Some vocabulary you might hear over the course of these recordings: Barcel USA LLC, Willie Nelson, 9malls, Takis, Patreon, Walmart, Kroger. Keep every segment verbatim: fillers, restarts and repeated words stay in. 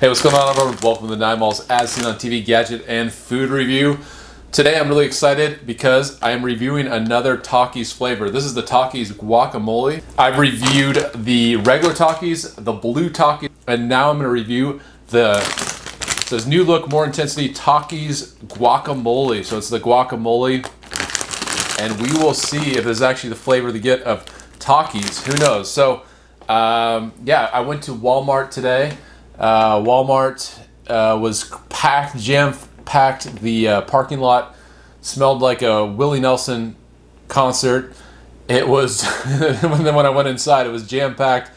Hey, what's going on, everyone? Welcome to nine malls As Seen on T V Gadget and Food Review. Today I'm really excited because I am reviewing another Takis flavor. This is the Takis guacamole. I've reviewed the regular Takis, the blue Takis, and now I'm going to review the, it says new look, more intensity, Takis guacamole. So it's the guacamole, and we will see if this is actually the flavor they get of Takis. Who knows? So um, yeah, I went to Walmart today. Uh, Walmart uh, was packed, jam packed. The uh, parking lot smelled like a Willie Nelson concert. It was when I went inside, it was jam packed.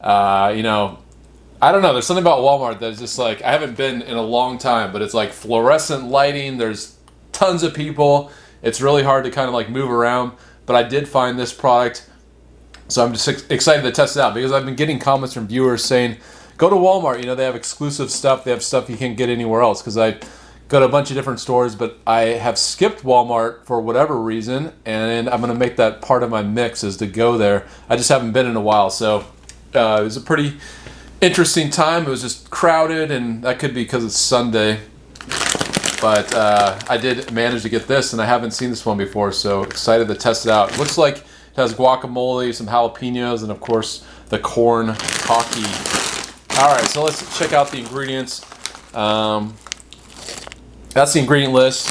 Uh, you know, I don't know. There's something about Walmart that's just like, I haven't been in a long time, but it's like fluorescent lighting. There's tons of people. It's really hard to kind of like move around, but I did find this product. So I'm just excited to test it out because I've been getting comments from viewers saying, go to Walmart, you know, they have exclusive stuff. They have stuff you can't get anywhere else. Because I go to a bunch of different stores, but I have skipped Walmart for whatever reason. And I'm going to make that part of my mix, is to go there. I just haven't been in a while. So uh, it was a pretty interesting time. It was just crowded, and that could be because it's Sunday. But uh, I did manage to get this, and I haven't seen this one before, so excited to test it out. It looks like it has guacamole, some jalapenos, and of course the corn Takis. All right, so let's check out the ingredients. Um, that's the ingredient list.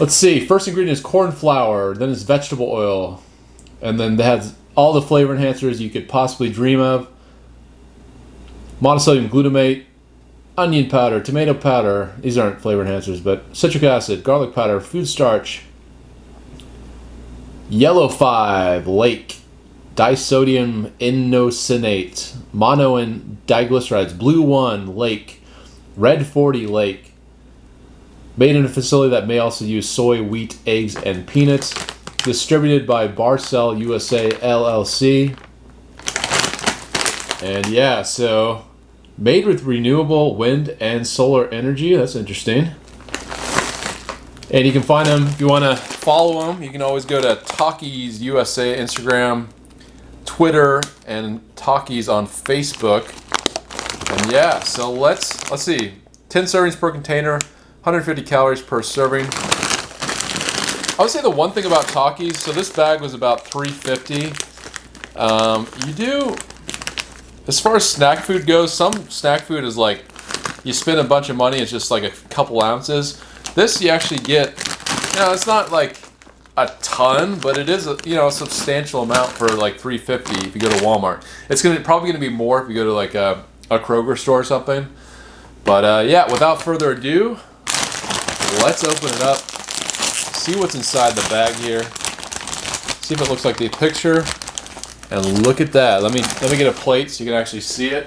Let's see, first ingredient is corn flour, then it's vegetable oil, and then that has all the flavor enhancers you could possibly dream of. Monosodium glutamate, onion powder, tomato powder, these aren't flavor enhancers, but citric acid, garlic powder, food starch, yellow five, lake, disodium inosinate, mono and diglycerides, blue one, lake, red forty, lake, made in a facility that may also use soy, wheat, eggs, and peanuts, distributed by Barcel U S A L L C, and yeah, so made with renewable wind and solar energy. That's interesting. And you can find them, if you want to follow them, you can always go to Takis U S A Instagram, Twitter, and Takis on Facebook. And yeah, so let's let's see. ten servings per container, one hundred fifty calories per serving. I would say the one thing about Takis, so this bag was about three fifty. Um, you do. As far as snack food goes, some snack food is like, you spend a bunch of money, it's just like a couple ounces. This you actually get, you know, it's not like a ton, but it is, a, you know, a substantial amount for like three fifty if you go to Walmart. It's gonna probably gonna be more if you go to like a, a Kroger store or something. But uh, yeah, without further ado, let's open it up, see what's inside the bag here, see if it looks like the picture. And look at that. Let me let me get a plate so you can actually see it.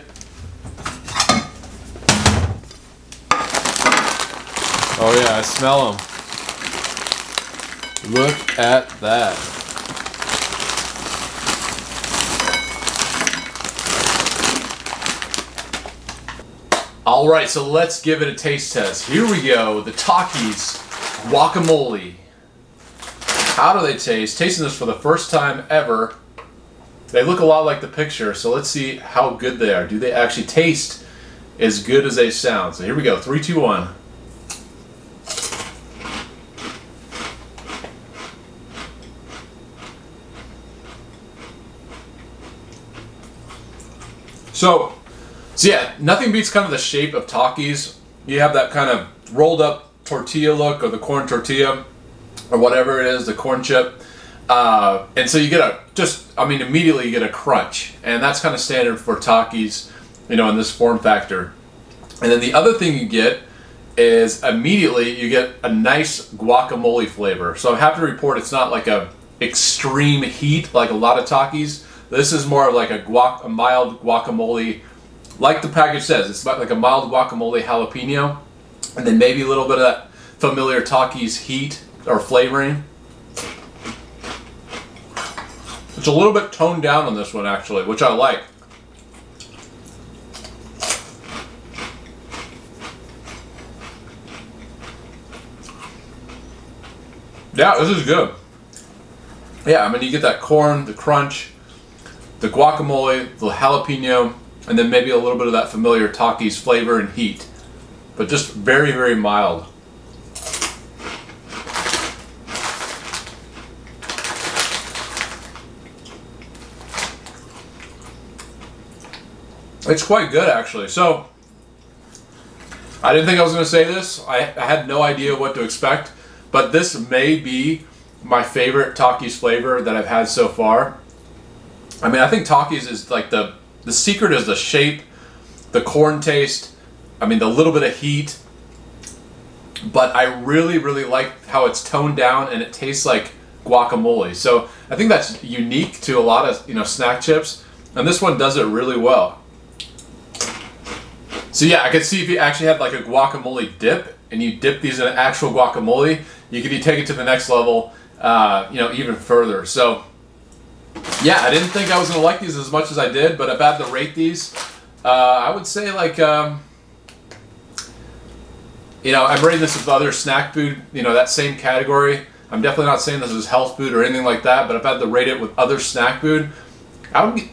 Oh yeah, I smell them. Look at that. All right, so let's give it a taste test. Here we go, the Takis guacamole. How do they taste? Tasting this for the first time ever. They look a lot like the picture, so let's see how good they are. Do they actually taste as good as they sound? So here we go, three, two, one. So, so yeah, nothing beats kind of the shape of Takis. You have that kind of rolled up tortilla look, or the corn tortilla, or whatever it is, the corn chip. Uh, and so you get a just, I mean, immediately you get a crunch, and that's kind of standard for Takis, you know, in this form factor. And then the other thing you get is immediately you get a nice guacamole flavor. So I'm happy to report it's not like a extreme heat like a lot of Takis. This is more of like a guac, a mild guacamole, like the package says. It's about like a mild guacamole jalapeno, and then maybe a little bit of that familiar Takis heat or flavoring. It's a little bit toned down on this one, actually, which I like. Yeah, this is good. Yeah, I mean, you get that corn, the crunch, the guacamole, the jalapeno, and then maybe a little bit of that familiar Takis flavor and heat, but just very, very mild. It's quite good, actually. So I didn't think I was going to say this. I, I had no idea what to expect, but this may be my favorite Takis flavor that I've had so far. I mean, I think Takis is like the the secret is the shape, the corn taste. I mean, the little bit of heat, but I really, really like how it's toned down and it tastes like guacamole. So I think that's unique to a lot of, you know, snack chips, and this one does it really well. So yeah, I could see if you actually had like a guacamole dip and you dip these in actual guacamole, you could take it to the next level, uh, you know, even further. So yeah, I didn't think I was going to like these as much as I did, but if I had to rate these, uh, I would say like, um, you know, I'm rating this with other snack food, you know, that same category. I'm definitely not saying this is health food or anything like that, but if I had to rate it with other snack food, I would, be,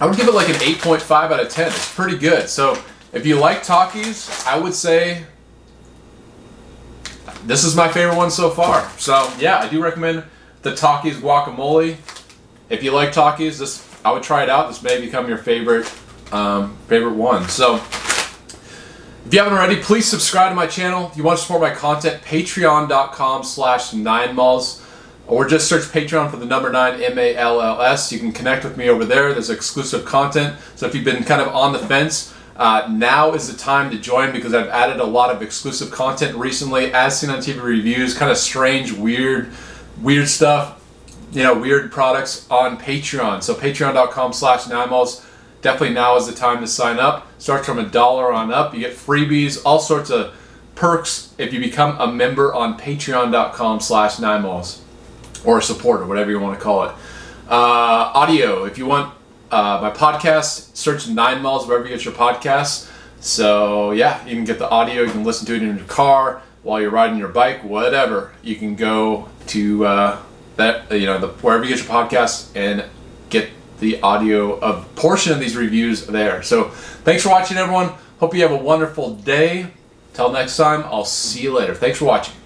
I would give it like an eight point five out of ten. It's pretty good. So if you like Takis, I would say this is my favorite one so far. So yeah, I do recommend the Takis guacamole. If you like Takis, this I would try it out. This may become your favorite um, favorite one. So if you haven't already, please subscribe to my channel. If you want to support my content, patreon dot com slash nine malls, or just search Patreon for the number nine, M A L L S. You can connect with me over there. There's exclusive content. So if you've been kind of on the fence, Uh, now is the time to join, because I've added a lot of exclusive content recently, as seen on T V reviews, kind of strange, weird, weird stuff, you know, weird products on Patreon. So patreon dot com slash nine malls, definitely now is the time to sign up. Starts from a dollar on up. You get freebies, all sorts of perks if you become a member on patreon dot com slash nine malls, or a supporter, whatever you want to call it. Uh, audio, if you want Uh, my podcast, search nine malls wherever you get your podcasts. So yeah, you can get the audio, you can listen to it in your car, while you're riding your bike, whatever. You can go to uh, that, you know, the, wherever you get your podcasts, and get the audio of portion of these reviews there. So thanks for watching, everyone. Hope you have a wonderful day. Till next time, I'll see you later. Thanks for watching.